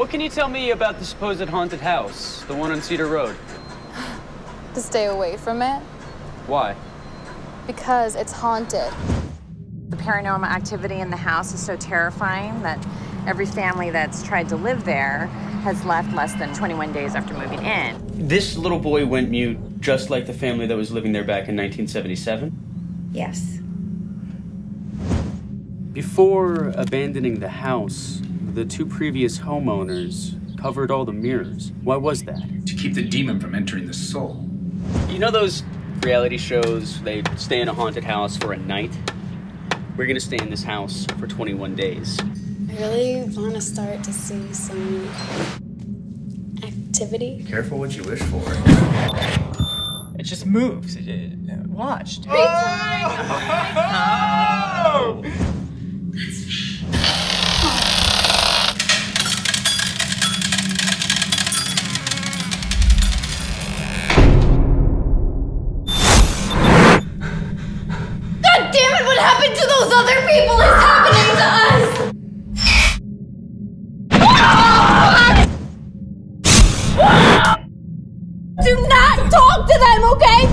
What can you tell me about the supposed haunted house, the one on Cedar Road? To stay away from it. Why? Because it's haunted. The paranormal activity in the house is so terrifying that every family that's tried to live there has left less than 21 days after moving in. This little boy went mute just like the family that was living there back in 1977? Yes. Before abandoning the house, the two previous homeowners covered all the mirrors. Why was that? To keep the demon from entering the soul. You know those reality shows, they stay in a haunted house for a night? We're gonna stay in this house for 21 days. I really want to start to see some activity. Careful what you wish for. It just moves. It watched. Oh! Oh! God damn it! What happened to those other people is happening to us. Do not talk to them, okay?